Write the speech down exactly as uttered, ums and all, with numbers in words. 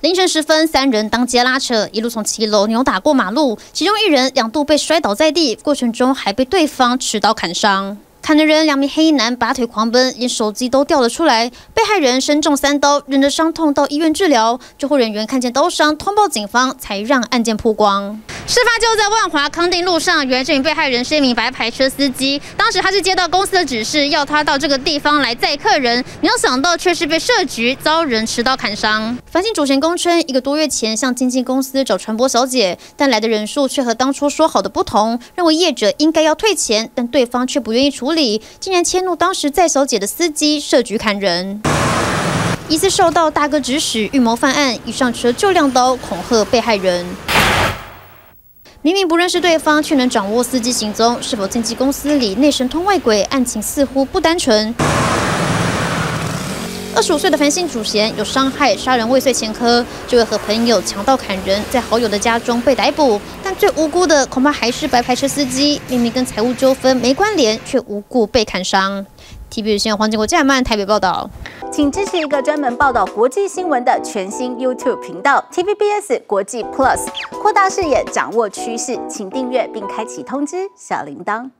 凌晨时分，三人当街拉扯，一路从七楼扭打过马路，其中一人两度被摔倒在地，过程中还被对方持刀砍伤。 砍的人，两名黑衣男拔腿狂奔，连手机都掉了出来。被害人身中三刀，忍着伤痛到医院治疗。救护人员看见刀伤，通报警方，才让案件曝光。事发就在万华康定路上，原来这名被害人是一名白牌车司机。当时他是接到公司的指示，要他到这个地方来载客人，没有想到却是被设局遭人持刀砍伤。反省主嫌供称，一个多月前向经纪公司找传播小姐，但来的人数却和当初说好的不同，认为业者应该要退钱，但对方却不愿意处理。 竟然迁怒当时载小姐的司机，设局砍人，疑似受到大哥指使预谋犯案，一上车就亮刀恐吓被害人。明明不认识对方，却能掌握司机行踪，是否经纪公司里内神通外鬼？案情似乎不单纯。 二十五岁的樊姓主嫌有伤害、杀人未遂前科，这位和朋友强盗砍人，在好友的家中被逮捕。但最无辜的恐怕还是白牌车司机，明明跟财务纠纷没关联，却无故被砍伤。T V B S 新闻黄建国、郑曼台北报道。请支持一个专门报道国际新闻的全新 YouTube 频道 T V B S 国际 Plus， 扩大视野，掌握趋势。请订阅并开启通知小铃铛。